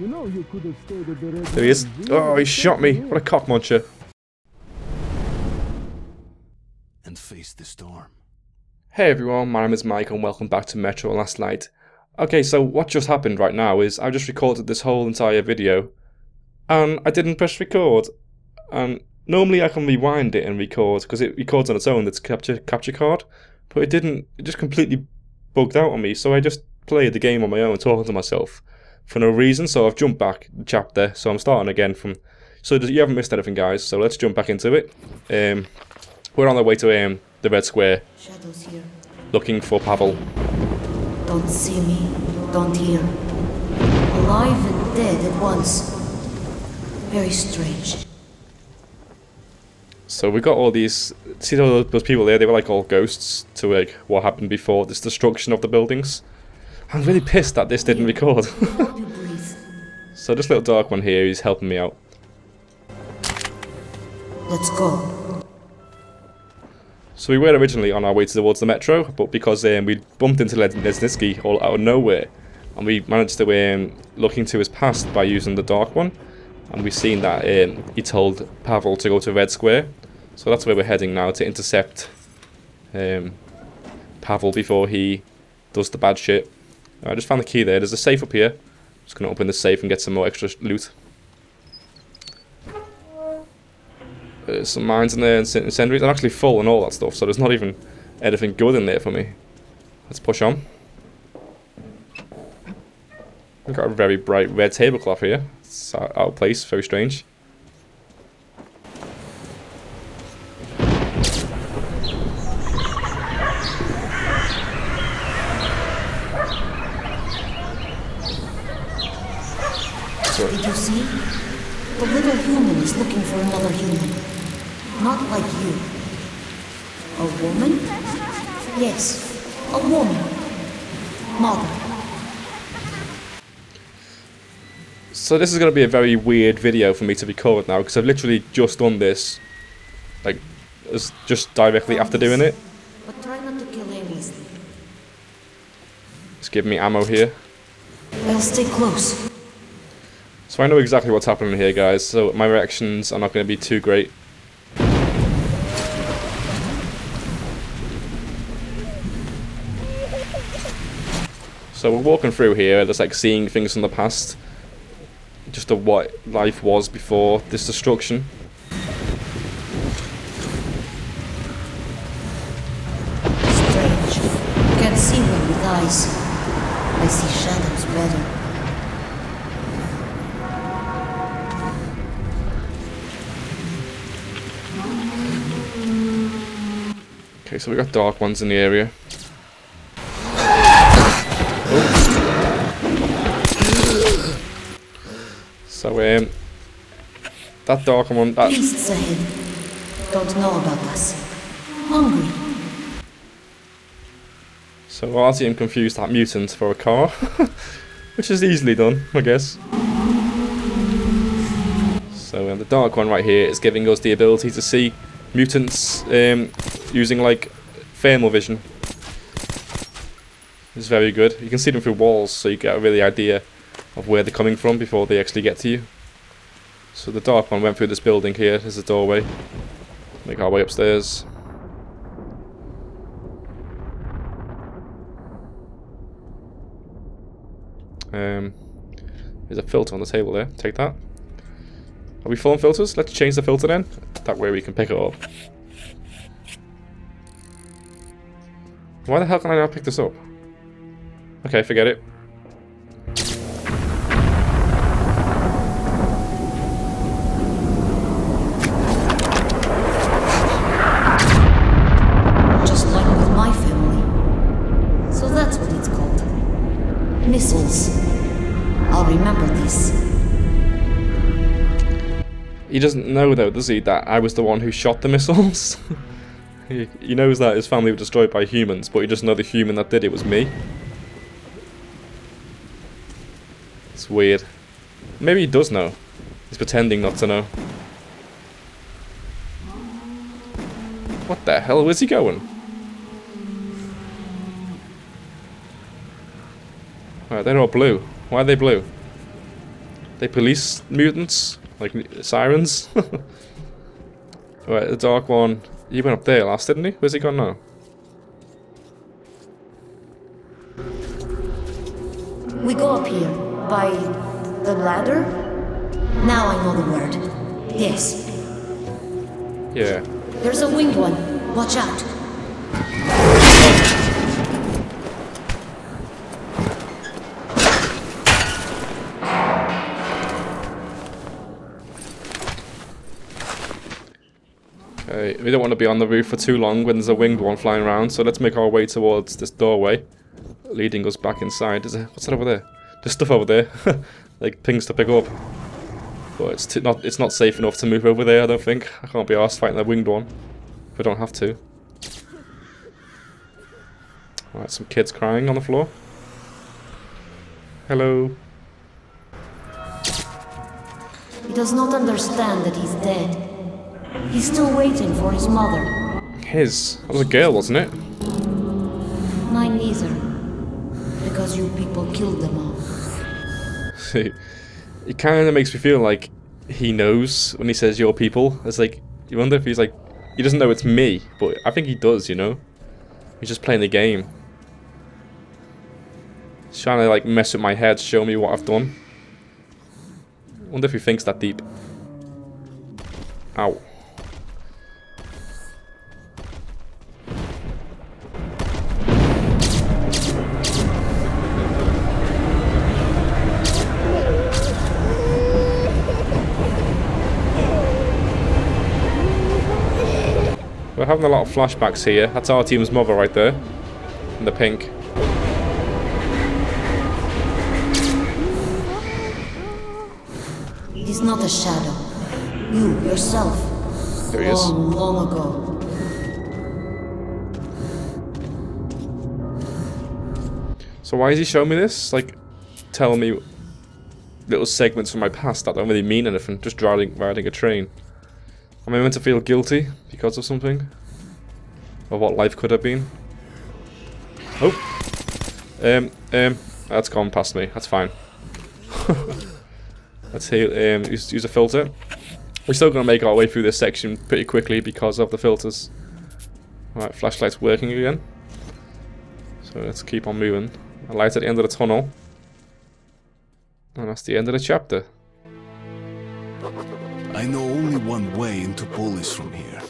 You know you could have stayed at the Red. There he is. Oh, he shot me. What a cockmuncher. And face the storm. Hey everyone, my name is Mike and welcome back to Metro Last Light. Okay, so what just happened right now is I just recorded this whole entire video and I didn't press record. And normally I can rewind it and record because it records on its own, that's capture card, but it didn't. It just completely bugged out on me, so I just played the game on my own talking to myself for no reason. So I've jumped back the chapter, so I'm starting again from, so you haven't missed anything guys, so let's jump back into it. We're on our way to the Red Square. Shadows here. Looking for Pavel. Don't see me, don't hear. Alive and dead at once. Very strange. So we got all these, see those people there, they were like all ghosts to like what happened before this destruction of the buildings. I'm really pissed that this didn't record. So this little dark one here, he's helping me out. Let's go. So we were originally on our way towards the metro, but because we bumped into Lesnitsky all out of nowhere, and we managed to look into his past by using the dark one, and we've seen that he told Pavel to go to Red Square, so that's where we're heading now to intercept Pavel before he does the bad shit. I just found the key there. There's a safe up here. Just gonna open the safe and get some more extra loot. There's some mines in there and incendiaries. I'm actually full and all that stuff, so there's not even anything good in there for me. Let's push on. I've got a very bright red tablecloth here. It's out of place, very strange. Did you see? The little human is looking for another human. Not like you. A woman? Yes, a woman. Mother. So this is going to be a very weird video for me to record now, because I've literally just done this. Like, just directly after doing it. But try not to kill any. Just give me ammo here. I'll stay close. So I know exactly what's happening here guys, so my reactions are not going to be too great. So we're walking through here, just like seeing things from the past. Just of what life was before this destruction. Strange. You can't see me with eyes. I see shadows better. Okay, so we got dark ones in the area. Oh. So that dark one, that beasts ahead. Don't know about us. Hungry. So Artyom confused that mutant for a car, which is easily done, I guess. So the dark one right here is giving us the ability to see mutants using like thermal vision. It's very good. You can see them through walls, so you get a really idea of where they're coming from before they actually get to you. So the dark one went through this building here. There's a doorway. Make our way upstairs. There's a filter on the table there. Take that. Are we full on filters? Let's change the filter then. That way we can pick it up. Why the hell can I not pick this up? Okay, forget it. Just like with my family. So that's what it's called. Missiles. I'll remember this. He doesn't know though, does he, that I was the one who shot the missiles? He knows that his family were destroyed by humans, but he doesn't know the human that did it was me. It's weird. Maybe he does know. He's pretending not to know. What the hell? Where's he going? Alright, they're all blue. Why are they blue? They police mutants, like sirens. Alright, the Dark One. He went up there last, didn't he? Where's he gone now? We go up here, by the ladder? Now I know the word. Yes. Yeah. There's a winged one. Watch out. Okay, we don't want to be on the roof for too long when there's a winged one flying around, so let's make our way towards this doorway, leading us back inside. Is there, what's that over there? There's stuff over there, like things to pick up. But it's not safe enough to move over there, I don't think. I can't be arsed fighting that winged one if I don't have to. Alright, some kids crying on the floor. Hello. He does not understand that he's dead. He's still waiting for his mother. His? That was a girl, wasn't it? Mine neither. Because you people killed them all. See. It kind of makes me feel like he knows when he says your people. It's like, you wonder if he's like, he doesn't know it's me, but I think he does, you know? He's just playing the game. He's trying to like mess with my head, show me what I've done. Wonder if he thinks that deep. Ow. We're having a lot of flashbacks here. That's our team's mother right there, in the pink. He's not a shadow. You, yourself. There he is. Long, long ago. So why is he showing me this? Like, telling me little segments from my past that don't really mean anything. Just riding a train. Am I meant to feel guilty because of something? Or what life could have been? Oh! That's gone past me. That's fine. Let's heal, use a filter. We're still going to make our way through this section pretty quickly because of the filters. Alright, flashlight's working again. So let's keep on moving. A light at the end of the tunnel. And that's the end of the chapter. I know only one way into Polis from here,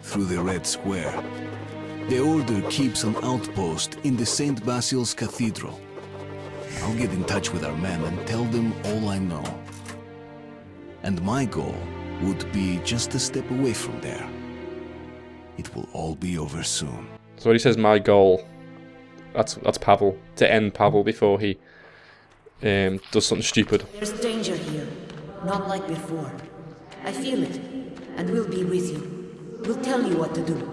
through the Red Square. The Order keeps an outpost in the St. Basil's Cathedral. I'll get in touch with our men and tell them all I know. And my goal would be just a step away from there. It will all be over soon. So when he says my goal, that's Pavel, to end Pavel before he does something stupid. There's danger here, not like before. I feel it, and we'll be with you. We'll tell you what to do.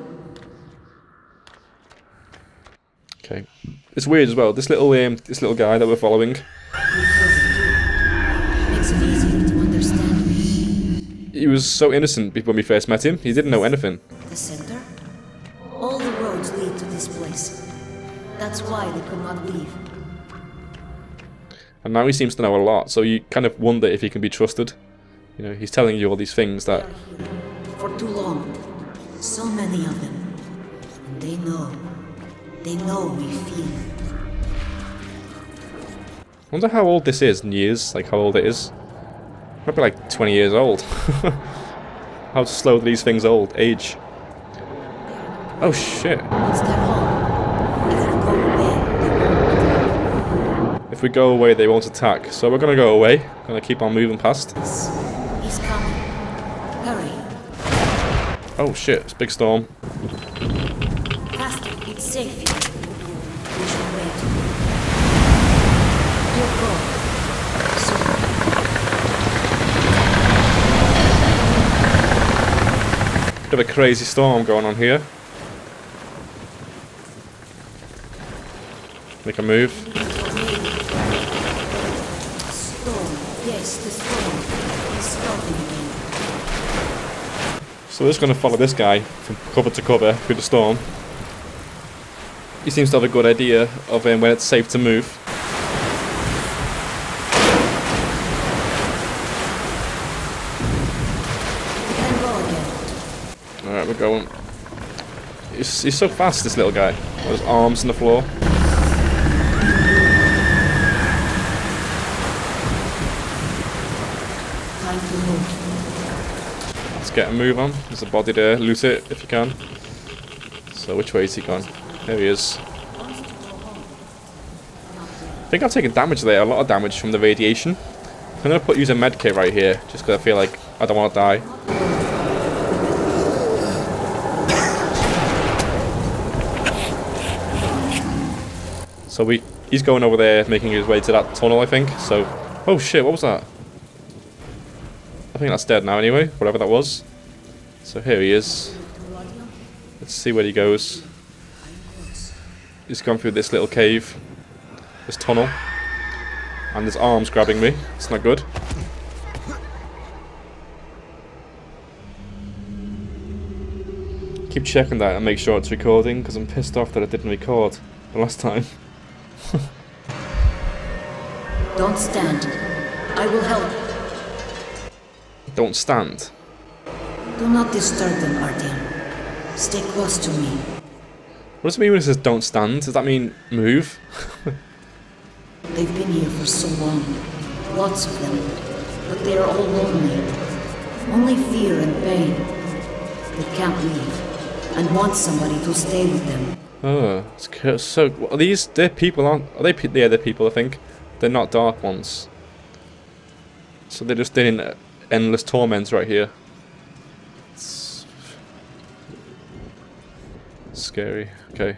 Okay. It's weird as well, this little guy that we're following. Makes it easier to understand me. He was so innocent when we first met him, he didn't know anything. The center? All the roads lead to this place. That's why they could not leave. And now he seems to know a lot, so you kind of wonder if he can be trusted. You know, he's telling you all these things that... For too long. So many of them. And they know. They know we feel. I wonder how old this is in years, like how old it is. Probably like 20 years old. How slow are these things old? Age. Oh shit. What's that hole? If we go away they won't attack, so we're gonna go away. Gonna keep on moving past. He's coming. Hurry. Oh shit, it's a big storm. Faster, it's safe. We should wait. You'll go. Soon. Bit of a crazy storm going on here. Make a move. Storm, yes, the storm. So we're just going to follow this guy from cover to cover through the storm. He seems to have a good idea of when it's safe to move. Alright, we're going. He's so fast, this little guy. With his arms on the floor. Let's get a move on. There's a body there. Loot it if you can. So which way is he going? There he is. I think I've taken damage there. A lot of damage from the radiation. I'm going to use a medkit right here. Just because I feel like I don't want to die. So he's going over there, making his way to that tunnel, I think. So, oh shit, what was that? I think that's dead now anyway, whatever that was. So here he is. Let's see where he goes. He's gone through this little cave, this tunnel. And his arm's grabbing me, it's not good. Keep checking that and make sure it's recording, because I'm pissed off that I didn't record the last time. Don't stand. I will help. Don't stand. Do not disturb them, Artyom. Stay close to me. What does it mean when it says don't stand? Does that mean move? They've been here for so long. Lots of them. But they are all lonely. Only fear and pain. They can't leave. And want somebody to stay with them. Oh, it's so... Are these... They're people, aren't... Are they... Yeah, they're people, I think. They're not Dark Ones. So they're just in endless torments right here. It's scary. Okay.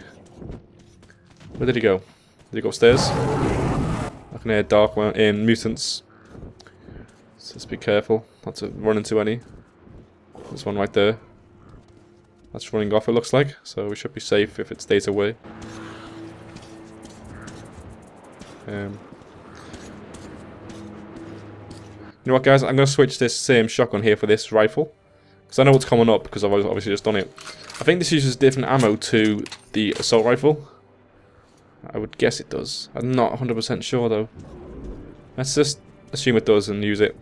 Where did he go? Did he go upstairs? I can hear Dark One in mutants. So just be careful not to run into any. There's one right there. That's running off, it looks like, so we should be safe if it stays away. You know what, guys? I'm going to switch this same shotgun here for this rifle. Because I know what's coming up, because I've obviously just done it. I think this uses different ammo to the assault rifle. I would guess it does. I'm not 100% sure, though. Let's just assume it does and use it.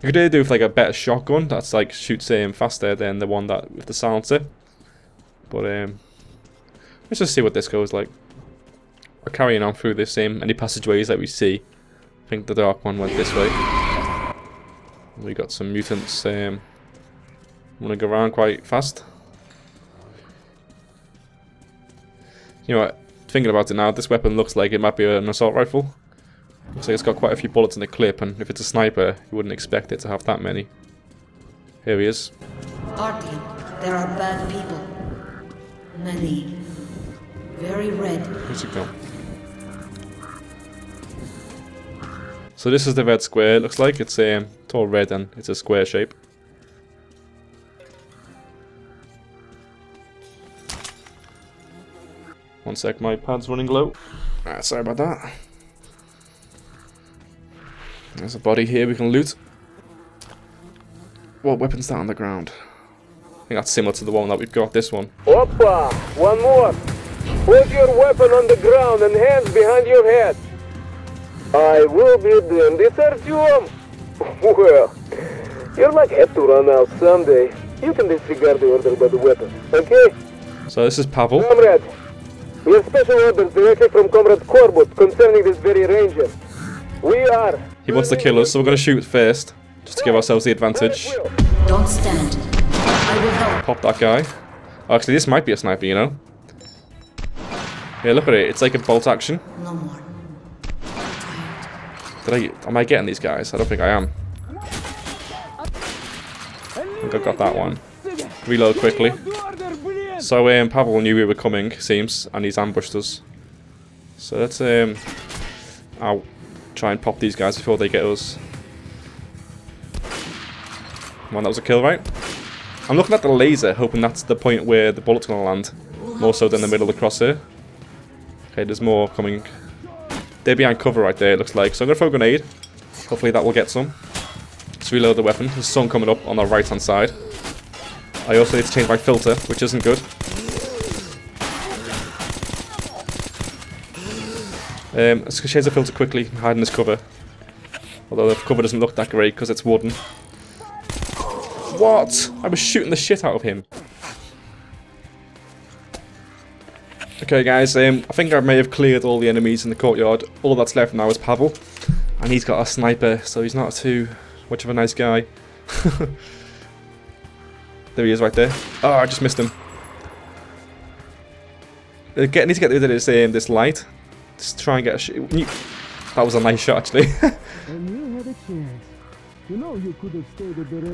You could either do with like a better shotgun that's like shoots aim faster than the one that with the silencer. But let's just see what this goes like. We're carrying on through the same any passageways that we see. I think the Dark One went this way. We got some mutants. Wanna go around quite fast. You know what? Thinking about it now, this weapon looks like it might be an assault rifle. Looks like it's got quite a few bullets in the clip, and if it's a sniper, you wouldn't expect it to have that many. Here he is. Artyom, there are bad people. Many. Very red. Where's it gone? So this is the Red Square, it looks like. It's it's all red and it's a square shape. One sec, my pad's running low. Ah, sorry about that. There's a body here we can loot. What weapon's that on the ground? I think that's similar to the one that we've got, this one. Opa! One more! Put your weapon on the ground and hands behind your head. I will be damned. It's Artyom! Well, you might have to run out someday. You can disregard the order by the weapon, okay? So this is Pavel. Comrade, we have special orders directly from Comrade Korbut concerning this very ranger. We are. He wants to kill us, so we're going to shoot first, just to give ourselves the advantage. Don't stand. I will help. Pop that guy. Oh, actually, this might be a sniper, you know. Yeah, look at it. It's like a bolt action. No more. Am I getting these guys? I don't think I am. I think I got that one. Reload quickly. So, Pavel knew we were coming, seems, and he's ambushed us. So let's ow. Try and pop these guys before they get us. Come on, that was a kill, right? I'm looking at the laser, hoping that's the point where the bullet's gonna land. More so than the middle of the crosshair. Okay, there's more coming. They're behind cover right there, it looks like. So I'm gonna throw a grenade. Hopefully that will get some. Let's reload the weapon. There's some coming up on the right hand side. I also need to change my filter, which isn't good. Let's change the filter quickly and hide in this cover. Although the cover doesn't look that great because it's wooden. What? I was shooting the shit out of him. Okay, guys, I think I may have cleared all the enemies in the courtyard. All that's left now is Pavel. And he's got a sniper, so he's not too much of a nice guy. There he is right there. Oh, I just missed him. They need to get rid of this light. Just try and get a shot. That was a nice shot, actually.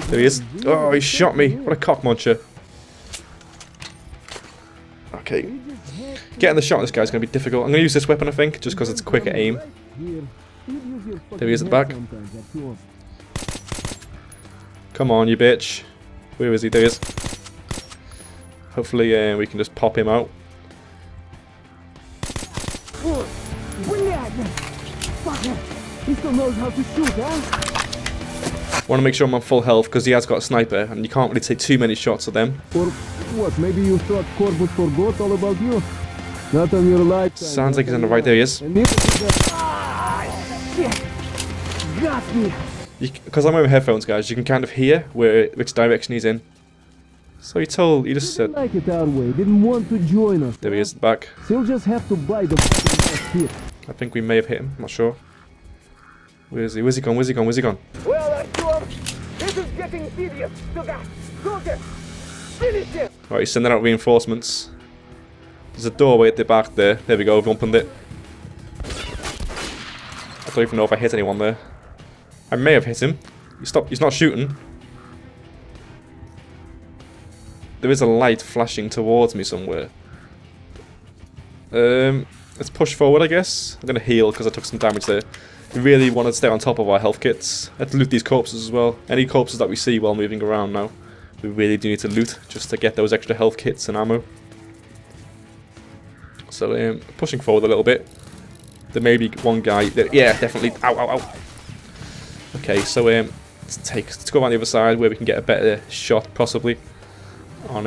There he is. Oh, he shot me. What a cockmuncher. Okay. Getting the shot on this guy is going to be difficult. I'm going to use this weapon, I think, just because it's quicker aim. There he is at the back. Come on, you bitch. Where is he? There he is. Hopefully we can just pop him out. He still knows how to shoot, huh? I want to make sure I'm on full health because he has got a sniper and you can't really take too many shots at them. Or what? Maybe you thought Korbut forgot all about you? Not on your life. Sounds like he's on the right. There he is. Ah, shit. Got me. Because I'm wearing headphones, guys, you can kind of hear which direction he's in. So he just said. Like it our way. Didn't want to join us. There he is back. He'll just have to buy the here. I think we may have hit him. I'm not sure. Where is he? Where's he gone? Where's he gone? Where's he gone? Well, Artyom, this is getting serious. Finish him. Right, he's sending out reinforcements. There's a doorway at the back there. There we go. I've opened it. I don't even know if I hit anyone there. I may have hit him. He's not shooting. There is a light flashing towards me somewhere. Let's push forward, I guess. I'm gonna heal because I took some damage there. We really want to stay on top of our health kits. Let's loot these corpses as well. Any corpses that we see while moving around now, we really do need to loot just to get those extra health kits and ammo. So pushing forward a little bit. There may be one guy that, yeah, definitely. Ow, ow, ow. Okay, so let's go around the other side where we can get a better shot possibly on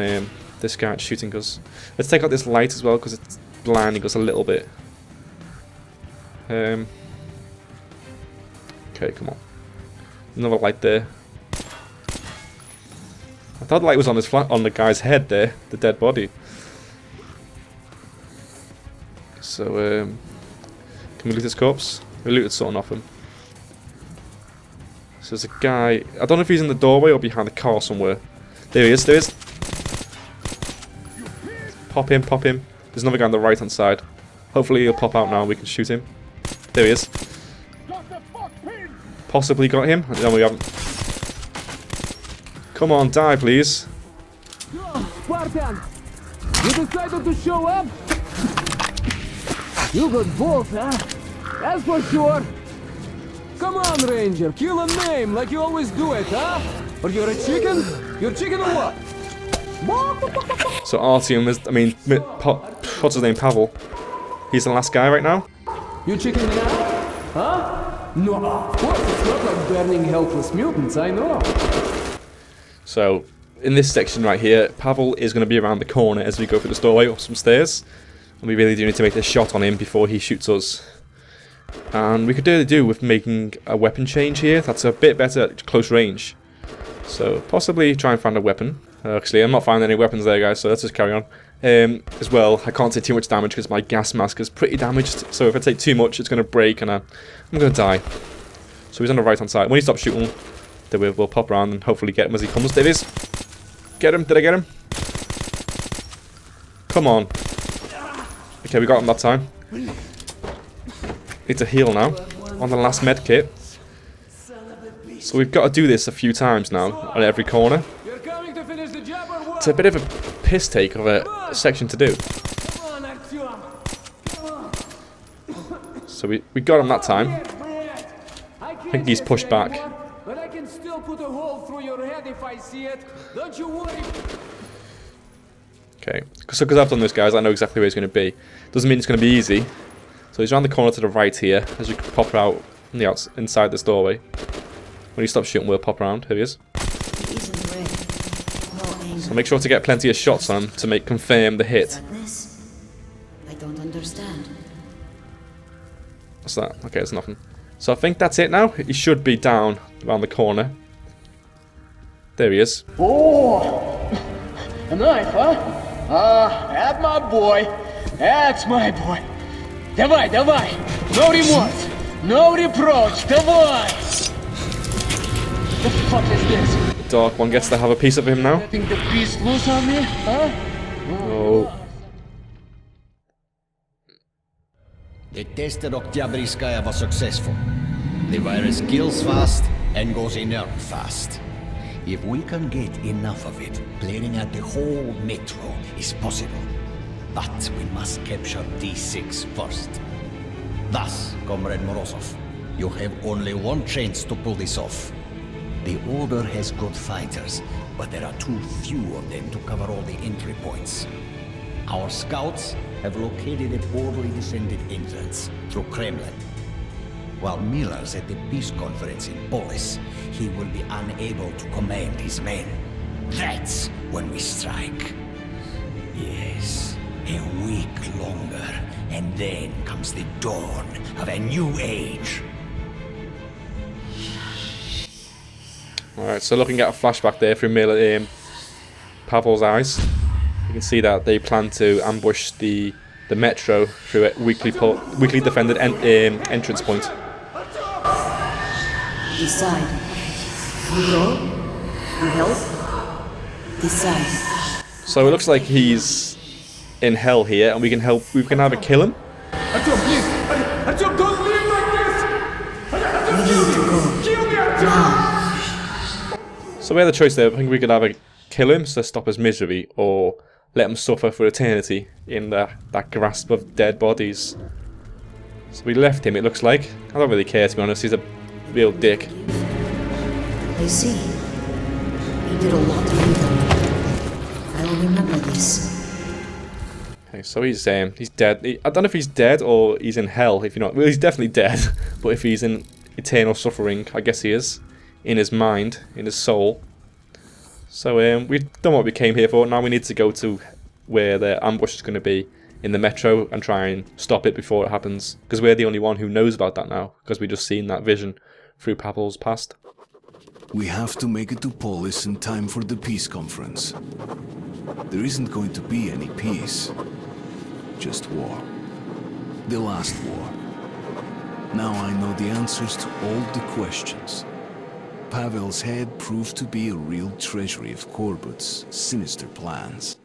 this guy shooting us. Let's take out this light as well because it's blinding us a little bit. Okay, come on. Another light there. I thought the light was on on the guy's head there, the dead body. So, can we loot his corpse? We looted something off him. So there's a guy. I don't know if he's in the doorway or behind the car somewhere. There he is. There he is. Pop him. Pop him. There's another guy on the right-hand side. Hopefully he'll pop out now and we can shoot him. There he is. Possibly got him. No, we haven't. Come on, die, please. Spartan, you decided to show up? You got balls, huh? That's for sure. Come on, Ranger, kill a name like you always do it, huh? Or you're a chicken? You're chicken or what? So Artyom is, I mean, what's his name, Pavel? He's the last guy right now. You chicken now? Huh? No, of course it's not like burning helpless mutants, I know. So, in this section right here, Pavel is going to be around the corner as we go through this doorway up some stairs. And we really do need to make this shot on him before he shoots us. And we could really do with making a weapon change here. That's a bit better at close range. So, possibly try and find a weapon. Actually, I'm not finding any weapons there, guys, so let's just carry on. As well, I can't take too much damage because my gas mask is pretty damaged, so if I take too much, it's going to break and I'm going to die. So he's on the right-hand side. When he stops shooting, then we'll pop around and hopefully get him as he comes. There it is. Get him. Did I get him? Come on. Okay, we got him that time. Need to heal now on the last med kit. So we've got to do this a few times now on every corner. It's a bit of a piss take of a section to do. So we got him that time. I think he's pushed back. Okay, so because I've done this, guys, I know exactly where he's going to be. Doesn't mean it's going to be easy. So he's around the corner to the right here, as you can pop out on the outside, inside this doorway. When he stops shooting, we'll pop around. Here he is. So make sure to get plenty of shots on him to confirm the hit. I don't understand. What's that? Okay, it's nothing. So I think that's it now. He should be down around the corner. There he is. Oh, a knife, huh? Ah, that's my boy. That's my boy. Давай, давай. No remorse. No reproach. Давай. The fuck is this? The Dark One gets to have a piece of him now. You think the beast loose on me, huh? Oh. The test at Oktyabryskaya was successful. The virus kills fast and goes inert fast. If we can get enough of it, clearing out the whole metro is possible. But we must capture D6 first. Thus, Comrade Morozov, you have only one chance to pull this off. The Order has good fighters, but there are too few of them to cover all the entry points. Our scouts have located a poorly defended entrance through Kremlin. While Miller's at the peace conference in Polis, he will be unable to command his men. That's when we strike. Yes, a week longer, and then comes the dawn of a new age. Alright, so looking at a flashback there through Miller, Pavel's eyes, you can see that they plan to ambush the metro through a weakly defended entrance point. Decide. We go? We help? Decide. So it looks like he's in hell here, and we can help. We can either kill him. Artyom, please! Artyom, don't leave like this! Artyom, kill me! Artyom! So we had a choice there. I think we could either kill him to stop his misery, or let him suffer for eternity in that grasp of dead bodies. So we left him. It looks like. I don't really care, to be honest. He's a real dick. I see. He did a lot of evil. I will remember this. Okay, so he's dead. I don't know if he's dead or he's in hell. If you're not, well, he's definitely dead. But if he's in eternal suffering, I guess he is in his mind, in his soul. So we've done what we came here for. Now we need to go to where the ambush is going to be in the metro and try and stop it before it happens. Because we're the only one who knows about that now. Because we've just seen that vision through Pavel's past. We have to make it to Polis in time for the peace conference. There isn't going to be any peace. Just war. The last war. Now I know the answers to all the questions. Pavel's head proved to be a real treasury of Korbut's sinister plans.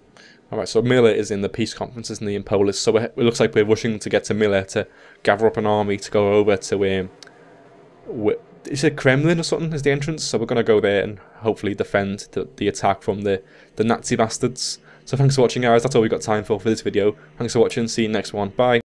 Alright, so Miller is in the peace conference, isn't he, in Polis? So it looks like we're rushing to get to Miller to gather up an army to go over to... is it Kremlin or something is the entrance? So we're going to go there and hopefully defend the attack from the Nazi bastards. So thanks for watching, guys. That's all we've got time for this video. Thanks for watching. See you next one. Bye.